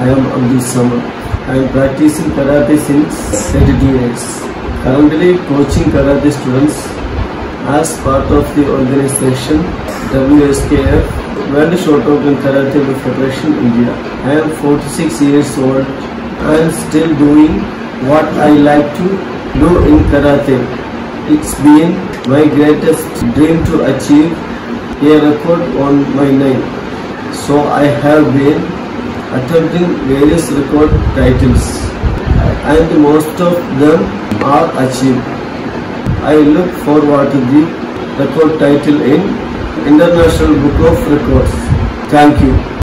I am Abdus Samar. I am practicing karate since 32 years. Currently coaching karate students as part of the organization WSKF, World Short Open Karate Federation India. I am 46 years old. I am still doing what I like to do in karate. It's been my greatest dream to achieve a record on my name. So I have been attempting various record titles, and most of them are achieved. I look forward to the record title in International Book of Records. Thank you.